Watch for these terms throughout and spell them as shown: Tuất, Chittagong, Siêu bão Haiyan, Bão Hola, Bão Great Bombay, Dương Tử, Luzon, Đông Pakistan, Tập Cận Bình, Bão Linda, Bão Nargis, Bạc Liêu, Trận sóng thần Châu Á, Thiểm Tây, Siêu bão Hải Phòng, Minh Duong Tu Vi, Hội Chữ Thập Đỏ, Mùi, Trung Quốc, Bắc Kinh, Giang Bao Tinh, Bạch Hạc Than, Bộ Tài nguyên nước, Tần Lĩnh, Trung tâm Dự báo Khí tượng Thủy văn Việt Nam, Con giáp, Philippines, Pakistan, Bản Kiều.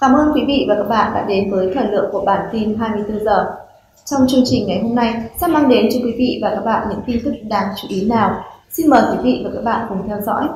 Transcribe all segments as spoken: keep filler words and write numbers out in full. Cảm ơn quý vị và các bạn đã đến với thời lượng của bản tin hai mươi tư giờ. Trong chương trình ngày hôm nay sẽ mang đến cho quý vị và các bạn những tin tức đáng chú ý nào. Xin mời quý vị và các bạn cùng theo dõi.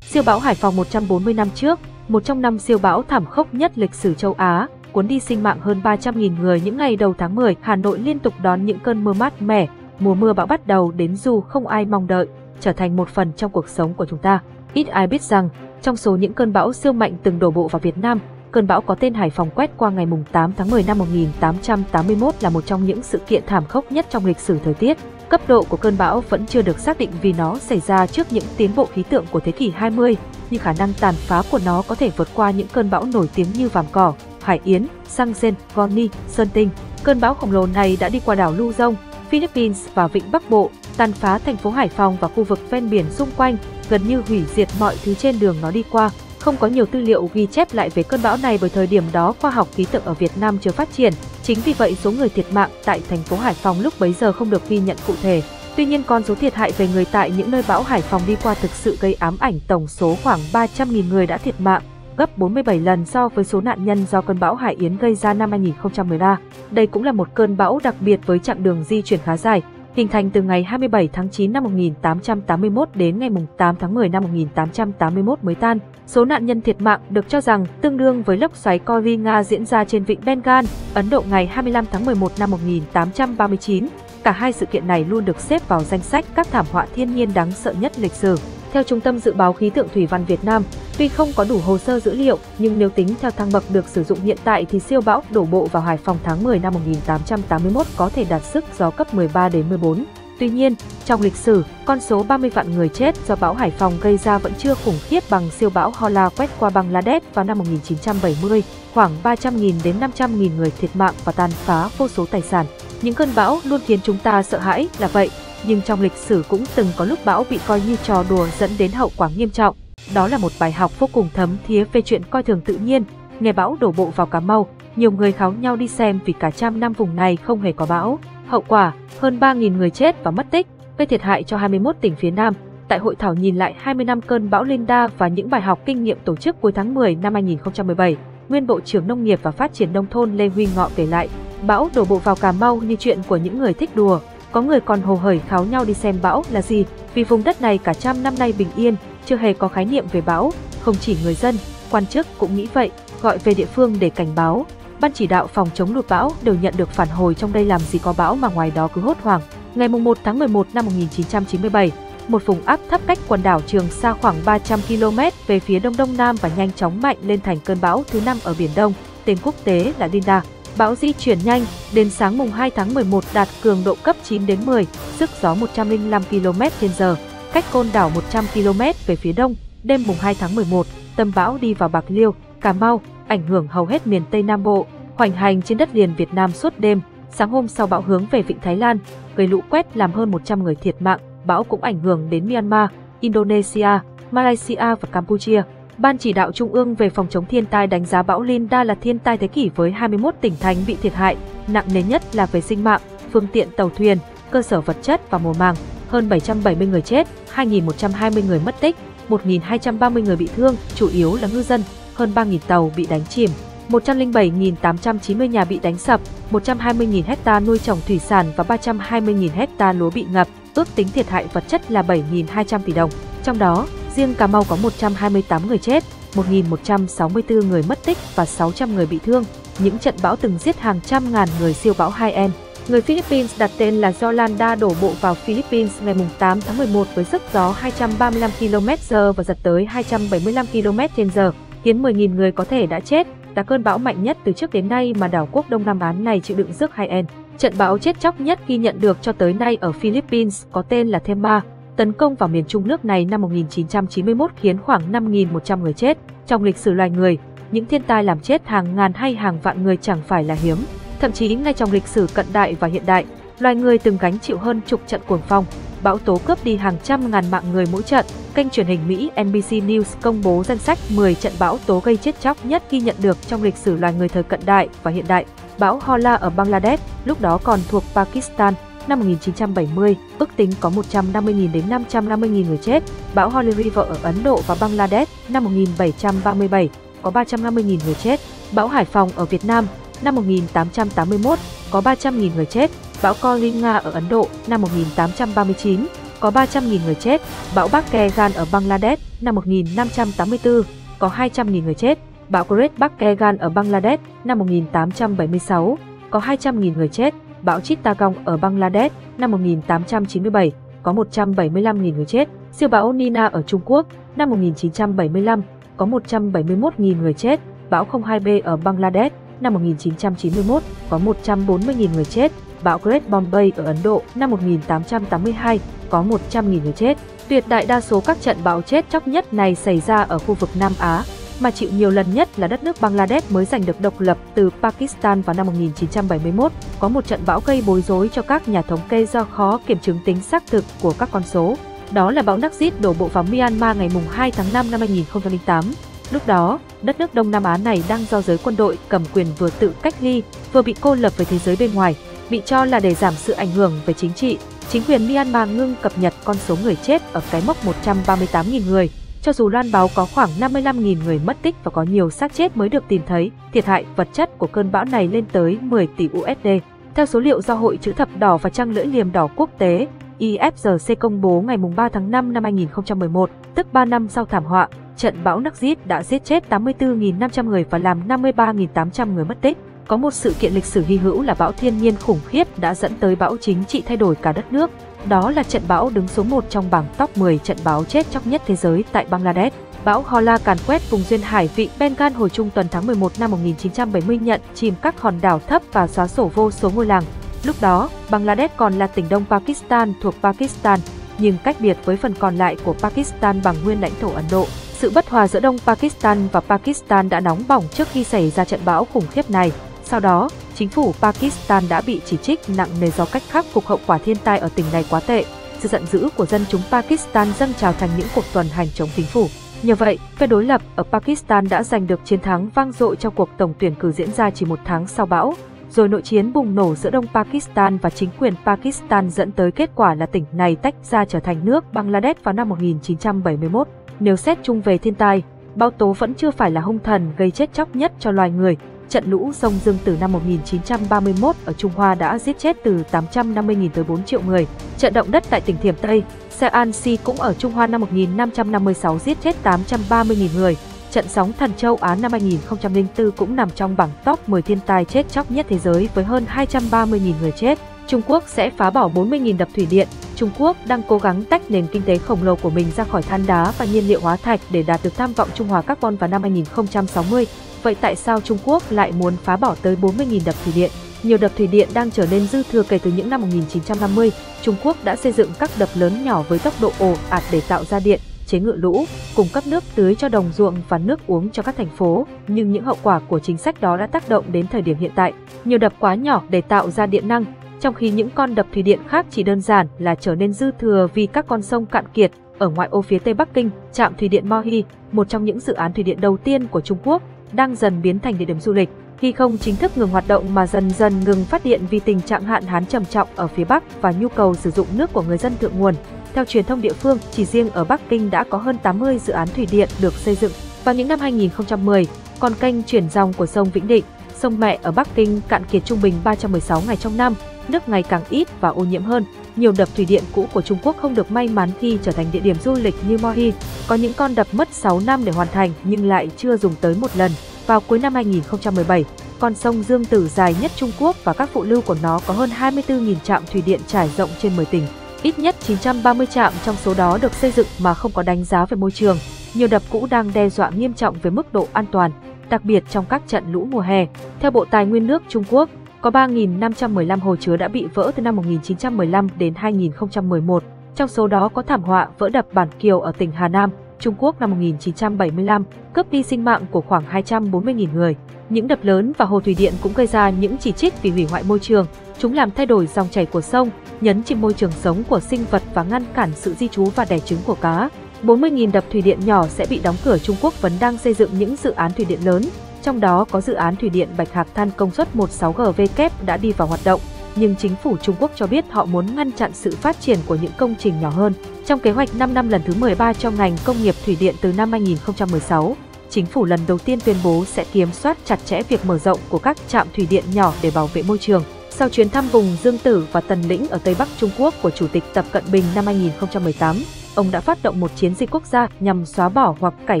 Siêu bão Hải Phòng một trăm bốn mươi năm trước, một trong năm siêu bão thảm khốc nhất lịch sử châu Á, cuốn đi sinh mạng hơn ba trăm nghìn người những ngày đầu tháng mười, Hà Nội liên tục đón những cơn mưa mát mẻ. Mùa mưa bão bắt đầu đến dù không ai mong đợi, trở thành một phần trong cuộc sống của chúng ta. Ít ai biết rằng, trong số những cơn bão siêu mạnh từng đổ bộ vào Việt Nam, cơn bão có tên Hải Phòng quét qua ngày tám tháng mười năm một nghìn tám trăm tám mươi mốt là một trong những sự kiện thảm khốc nhất trong lịch sử thời tiết. Cấp độ của cơn bão vẫn chưa được xác định vì nó xảy ra trước những tiến bộ khí tượng của thế kỷ hai mươi, nhưng khả năng tàn phá của nó có thể vượt qua những cơn bão nổi tiếng như Vàm Cỏ, Hải Yến, Sang-sen, Goni, Sơn Tinh. Cơn bão khổng lồ này đã đi qua đảo Luzon, Philippines và Vịnh Bắc Bộ, tàn phá thành phố Hải Phòng và khu vực ven biển xung quanh, gần như hủy diệt mọi thứ trên đường nó đi qua. Không có nhiều tư liệu ghi chép lại về cơn bão này bởi thời điểm đó khoa học khí tượng ở Việt Nam chưa phát triển. Chính vì vậy số người thiệt mạng tại thành phố Hải Phòng lúc bấy giờ không được ghi nhận cụ thể. Tuy nhiên con số thiệt hại về người tại những nơi bão Hải Phòng đi qua thực sự gây ám ảnh, tổng số khoảng ba trăm nghìn người đã thiệt mạng, gấp bốn mươi bảy lần so với số nạn nhân do cơn bão Hải Yến gây ra năm hai nghìn không trăm mười ba. Đây cũng là một cơn bão đặc biệt với chặng đường di chuyển khá dài, hình thành từ ngày hai mươi bảy tháng chín năm một nghìn tám trăm tám mươi mốt đến ngày tám tháng mười năm một nghìn tám trăm tám mươi mốt mới tan. Số nạn nhân thiệt mạng được cho rằng tương đương với lốc xoáy Coringa diễn ra trên vịnh Bengal, Ấn Độ ngày hai mươi lăm tháng mười một năm một nghìn tám trăm ba mươi chín. Cả hai sự kiện này luôn được xếp vào danh sách các thảm họa thiên nhiên đáng sợ nhất lịch sử. Theo Trung tâm Dự báo Khí tượng Thủy văn Việt Nam, tuy không có đủ hồ sơ dữ liệu, nhưng nếu tính theo thang bậc được sử dụng hiện tại thì siêu bão đổ bộ vào Hải Phòng tháng mười năm một nghìn tám trăm tám mươi mốt có thể đạt sức gió cấp mười ba đến mười bốn. Tuy nhiên, trong lịch sử, con số ba mươi vạn người chết do bão Hải Phòng gây ra vẫn chưa khủng khiếp bằng siêu bão Hola quét qua Bangladesh vào năm một nghìn chín trăm bảy mươi, khoảng ba trăm nghìn đến năm trăm nghìn người thiệt mạng và tàn phá vô số tài sản. Những cơn bão luôn khiến chúng ta sợ hãi là vậy, nhưng trong lịch sử cũng từng có lúc bão bị coi như trò đùa dẫn đến hậu quả nghiêm trọng. Đó là một bài học vô cùng thấm thía về chuyện coi thường tự nhiên. Ngày bão đổ bộ vào Cà Mau, nhiều người kháo nhau đi xem vì cả trăm năm vùng này không hề có bão. Hậu quả, hơn ba nghìn người chết và mất tích, gây thiệt hại cho hai mươi mốt tỉnh phía Nam. Tại hội thảo nhìn lại hai mươi năm cơn bão Linda và những bài học kinh nghiệm tổ chức cuối tháng mười năm hai nghìn không trăm mười bảy, Nguyên Bộ trưởng Nông nghiệp và Phát triển Nông thôn Lê Huy Ngọ kể lại, bão đổ bộ vào Cà Mau như chuyện của những người thích đùa. Có người còn hồ hởi kháo nhau đi xem bão là gì, vì vùng đất này cả trăm năm nay bình yên, chưa hề có khái niệm về bão. Không chỉ người dân, quan chức cũng nghĩ vậy, gọi về địa phương để cảnh báo. Ban chỉ đạo phòng chống lụt bão đều nhận được phản hồi trong đây làm gì có bão mà ngoài đó cứ hốt hoảng. Ngày một tháng mười một năm một nghìn chín trăm chín mươi bảy, một vùng áp thấp cách quần đảo Trường Sa khoảng ba trăm ki lô mét về phía đông đông nam và nhanh chóng mạnh lên thành cơn bão thứ năm ở Biển Đông, tên quốc tế là Linda. Bão di chuyển nhanh, đến sáng mùng hai tháng mười một đạt cường độ cấp chín đến mười, sức gió một trăm lẻ năm ki lô mét trên giờ, cách côn đảo một trăm ki lô mét về phía đông. Đêm mùng hai tháng mười một, tâm bão đi vào Bạc Liêu, Cà Mau, ảnh hưởng hầu hết miền Tây Nam Bộ, hoành hành trên đất liền Việt Nam suốt đêm. Sáng hôm sau bão hướng về Vịnh Thái Lan, gây lũ quét làm hơn một trăm người thiệt mạng. Bão cũng ảnh hưởng đến Myanmar, Indonesia, Malaysia và Campuchia. Ban chỉ đạo Trung ương về phòng chống thiên tai đánh giá bão Linda là thiên tai thế kỷ với hai mươi mốt tỉnh thành bị thiệt hại, nặng nề nhất là về sinh mạng, phương tiện tàu thuyền, cơ sở vật chất và mùa màng, hơn bảy trăm bảy mươi người chết, hai nghìn một trăm hai mươi người mất tích, một nghìn hai trăm ba mươi người bị thương, chủ yếu là ngư dân, hơn ba nghìn tàu bị đánh chìm, một trăm lẻ bảy nghìn tám trăm chín mươi nhà bị đánh sập, một trăm hai mươi nghìn hecta nuôi trồng thủy sản và ba trăm hai mươi nghìn hecta lúa bị ngập, ước tính thiệt hại vật chất là bảy nghìn hai trăm tỷ đồng, trong đó riêng Cà Mau có một trăm hai mươi tám người chết, một nghìn một trăm sáu mươi tư người mất tích và sáu trăm người bị thương. Những trận bão từng giết hàng trăm ngàn người, siêu bão Haiyan. Người Philippines đặt tên là Yolanda đổ bộ vào Philippines ngày tám tháng mười một với sức gió hai trăm ba mươi lăm ki lô mét trên giờ và giật tới hai trăm bảy mươi lăm ki lô mét trên giờ, khiến mười nghìn người có thể đã chết, là cơn bão mạnh nhất từ trước đến nay mà đảo quốc Đông Nam Á này chịu đựng rước Haiyan. Trận bão chết chóc nhất ghi nhận được cho tới nay ở Philippines có tên là Thema, tấn công vào miền Trung nước này năm một nghìn chín trăm chín mươi mốt khiến khoảng năm nghìn một trăm người chết. Trong lịch sử loài người, những thiên tai làm chết hàng ngàn hay hàng vạn người chẳng phải là hiếm. Thậm chí ngay trong lịch sử cận đại và hiện đại, loài người từng gánh chịu hơn chục trận cuồng phong, bão tố cướp đi hàng trăm ngàn mạng người mỗi trận. Kênh truyền hình Mỹ N B C News công bố danh sách mười trận bão tố gây chết chóc nhất ghi nhận được trong lịch sử loài người thời cận đại và hiện đại. Bão Hola ở Bangladesh, lúc đó còn thuộc Pakistan, năm một nghìn chín trăm bảy mươi, ước tính có một trăm năm mươi nghìn đến năm trăm năm mươi nghìn người chết. Bão Hola ở Ấn Độ và Bangladesh năm một nghìn bảy trăm ba mươi bảy có ba trăm năm mươi nghìn người chết. Bão Hải Phòng ở Việt Nam năm một nghìn tám trăm tám mươi mốt có ba trăm nghìn người chết. Bão Coringa ở Ấn Độ năm một nghìn tám trăm ba mươi chín có ba trăm nghìn người chết. Bão Pakistan ở Bangladesh năm một nghìn năm trăm tám mươi tư có hai trăm nghìn người chết. Bão Pakistan ở Bangladesh năm một nghìn tám trăm bảy mươi sáu có hai trăm nghìn người chết. Bão Chittagong ở Bangladesh năm một nghìn tám trăm chín mươi bảy có một trăm bảy mươi lăm nghìn người chết. Siêu bão Nina ở Trung Quốc năm một nghìn chín trăm bảy mươi lăm có một trăm bảy mươi mốt nghìn người chết. Bão không hai B ở Bangladesh năm một nghìn chín trăm chín mươi mốt có một trăm bốn mươi nghìn người chết. Bão Great Bombay ở Ấn Độ năm một nghìn tám trăm tám mươi hai có một trăm nghìn người chết. Tuyệt đại đa số các trận bão chết chóc nhất này xảy ra ở khu vực Nam Á, mà chịu nhiều lần nhất là đất nước Bangladesh mới giành được độc lập từ Pakistan vào năm một nghìn chín trăm bảy mươi mốt. Có một trận bão gây bối rối cho các nhà thống kê do khó kiểm chứng tính xác thực của các con số. Đó là bão Nargis đổ bộ vào Myanmar ngày hai tháng năm năm hai nghìn không trăm lẻ tám. Lúc đó, đất nước Đông Nam Á này đang do giới quân đội cầm quyền vừa tự cách ly, vừa bị cô lập với thế giới bên ngoài, bị cho là để giảm sự ảnh hưởng về chính trị. Chính quyền Myanmar ngưng cập nhật con số người chết ở cái mốc một trăm ba mươi tám nghìn người. Cho dù loan báo có khoảng năm mươi lăm nghìn người mất tích và có nhiều xác chết mới được tìm thấy, thiệt hại vật chất của cơn bão này lên tới mười tỷ u ét đê. Theo số liệu do Hội Chữ Thập Đỏ và Trăng Lưỡi Liềm Đỏ Quốc tế I F G C công bố ngày ba tháng năm năm hai nghìn không trăm mười một, tức ba năm sau thảm họa, trận bão Nargis đã giết chết tám mươi tư nghìn năm trăm người và làm năm mươi ba nghìn tám trăm người mất tích. Có một sự kiện lịch sử hy hữu là bão thiên nhiên khủng khiếp đã dẫn tới bão chính trị thay đổi cả đất nước. Đó là trận bão đứng số một trong bảng top mười trận bão chết chóc nhất thế giới tại Bangladesh. Bão Hola càn quét vùng duyên hải vịnh Bengal hồi trung tuần tháng mười một năm một nghìn chín trăm bảy mươi, nhận chìm các hòn đảo thấp và xóa sổ vô số ngôi làng. Lúc đó, Bangladesh còn là tỉnh Đông Pakistan thuộc Pakistan, nhưng cách biệt với phần còn lại của Pakistan bằng nguyên lãnh thổ Ấn Độ. Sự bất hòa giữa Đông Pakistan và Pakistan đã nóng bỏng trước khi xảy ra trận bão khủng khiếp này. Sau đó, chính phủ Pakistan đã bị chỉ trích nặng nề do cách khắc phục hậu quả thiên tai ở tỉnh này quá tệ. Sự giận dữ của dân chúng Pakistan dâng trào thành những cuộc tuần hành chống chính phủ. Nhờ vậy, phe đối lập ở Pakistan đã giành được chiến thắng vang dội cho cuộc tổng tuyển cử diễn ra chỉ một tháng sau bão. Rồi nội chiến bùng nổ giữa Đông Pakistan và chính quyền Pakistan dẫn tới kết quả là tỉnh này tách ra trở thành nước Bangladesh vào năm một nghìn chín trăm bảy mươi mốt. Nếu xét chung về thiên tai, bão tố vẫn chưa phải là hung thần gây chết chóc nhất cho loài người. Trận lũ sông Dương Tử năm một nghìn chín trăm ba mươi mốt ở Trung Hoa đã giết chết từ tám trăm năm mươi nghìn tới bốn triệu người. Trận động đất tại tỉnh Thiểm Tây, Sang-sen cũng ở Trung Hoa năm một nghìn năm trăm năm mươi sáu giết chết tám trăm ba mươi nghìn người. Trận sóng thần châu Á năm hai nghìn không trăm lẻ tư cũng nằm trong bảng top mười thiên tai chết chóc nhất thế giới với hơn hai trăm ba mươi nghìn người chết. Trung Quốc sẽ phá bỏ bốn mươi nghìn đập thủy điện. Trung Quốc đang cố gắng tách nền kinh tế khổng lồ của mình ra khỏi than đá và nhiên liệu hóa thạch để đạt được tham vọng trung hòa carbon vào năm hai nghìn không trăm sáu mươi. Vậy tại sao Trung Quốc lại muốn phá bỏ tới bốn mươi nghìn đập thủy điện? Nhiều đập thủy điện đang trở nên dư thừa kể từ những năm một nghìn chín trăm năm mươi. Trung Quốc đã xây dựng các đập lớn nhỏ với tốc độ ồ ạt để tạo ra điện, chế ngự lũ, cung cấp nước tưới cho đồng ruộng và nước uống cho các thành phố. Nhưng những hậu quả của chính sách đó đã tác động đến thời điểm hiện tại. Nhiều đập quá nhỏ để tạo ra điện năng, trong khi những con đập thủy điện khác chỉ đơn giản là trở nên dư thừa vì các con sông cạn kiệt. Ở ngoại ô phía tây Bắc Kinh, trạm thủy điện Mohe, một trong những dự án thủy điện đầu tiên của Trung Quốc, đang dần biến thành địa điểm du lịch, khi không chính thức ngừng hoạt động mà dần dần ngừng phát điện vì tình trạng hạn hán trầm trọng ở phía Bắc và nhu cầu sử dụng nước của người dân thượng nguồn. Theo truyền thông địa phương, chỉ riêng ở Bắc Kinh đã có hơn tám mươi dự án thủy điện được xây dựng. Vào những năm hai nghìn không trăm mười, con kênh chuyển dòng của sông Vĩnh Định, sông mẹ ở Bắc Kinh cạn kiệt trung bình ba trăm mười sáu ngày trong năm, nước ngày càng ít và ô nhiễm hơn. Nhiều đập thủy điện cũ của Trung Quốc không được may mắn khi trở thành địa điểm du lịch như Mohe. Có những con đập mất sáu năm để hoàn thành nhưng lại chưa dùng tới một lần. Vào cuối năm hai nghìn không trăm mười bảy, con sông Dương Tử dài nhất Trung Quốc và các phụ lưu của nó có hơn hai mươi tư nghìn trạm thủy điện trải rộng trên mười tỉnh. Ít nhất chín trăm ba mươi trạm trong số đó được xây dựng mà không có đánh giá về môi trường. Nhiều đập cũ đang đe dọa nghiêm trọng về mức độ an toàn, đặc biệt trong các trận lũ mùa hè. Theo Bộ Tài nguyên nước Trung Quốc, có ba nghìn năm trăm mười lăm hồ chứa đã bị vỡ từ năm một nghìn chín trăm mười lăm đến hai nghìn không trăm mười một. Trong số đó có thảm họa vỡ đập Bản Kiều ở tỉnh Hà Nam, Trung Quốc năm một nghìn chín trăm bảy mươi lăm, cướp đi sinh mạng của khoảng hai trăm bốn mươi nghìn người. Những đập lớn và hồ thủy điện cũng gây ra những chỉ trích vì hủy hoại môi trường. Chúng làm thay đổi dòng chảy của sông, nhấn chìm môi trường sống của sinh vật và ngăn cản sự di trú và đẻ trứng của cá. bốn mươi nghìn đập thủy điện nhỏ sẽ bị đóng cửa. Trung Quốc vẫn đang xây dựng những dự án thủy điện lớn, trong đó có dự án thủy điện Bạch Hạc Than công suất mười sáu gigaoát đã đi vào hoạt động. nhưng chính phủ Trung Quốc cho biết họ muốn ngăn chặn sự phát triển của những công trình nhỏ hơn. Trong kế hoạch năm năm lần thứ mười ba cho ngành công nghiệp thủy điện từ năm hai nghìn không trăm mười sáu, chính phủ lần đầu tiên tuyên bố sẽ kiểm soát chặt chẽ việc mở rộng của các trạm thủy điện nhỏ để bảo vệ môi trường. Sau chuyến thăm vùng Dương Tử và Tần Lĩnh ở Tây Bắc Trung Quốc của Chủ tịch Tập Cận Bình năm hai nghìn không trăm mười tám, ông đã phát động một chiến dịch quốc gia nhằm xóa bỏ hoặc cải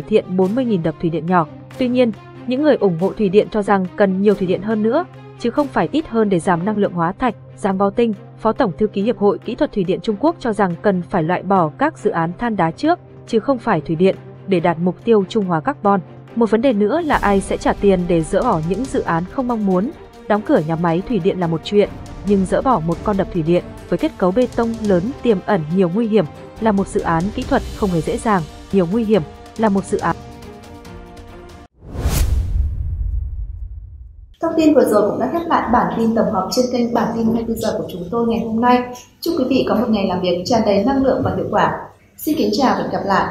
thiện bốn mươi nghìn đập thủy điện nhỏ. Tuy nhiên, những người ủng hộ thủy điện cho rằng cần nhiều thủy điện hơn nữa, chứ không phải ít hơn để giảm năng lượng hóa thạch. Giang Bao Tinh, Phó Tổng Thư ký Hiệp hội Kỹ thuật Thủy điện Trung Quốc cho rằng cần phải loại bỏ các dự án than đá trước, chứ không phải thủy điện, để đạt mục tiêu trung hòa carbon. Một vấn đề nữa là ai sẽ trả tiền để dỡ bỏ những dự án không mong muốn. Đóng cửa nhà máy thủy điện là một chuyện, nhưng dỡ bỏ một con đập thủy điện với kết cấu bê tông lớn tiềm ẩn nhiều nguy hiểm là một dự án kỹ thuật không hề dễ dàng, nhiều nguy hiểm là một dự án. Thông tin vừa rồi cũng đã khép lại bản tin tổng hợp trên kênh Bản tin hai mươi tư giờ của chúng tôi ngày hôm nay. Chúc quý vị có một ngày làm việc tràn đầy năng lượng và hiệu quả. Xin kính chào và hẹn gặp lại.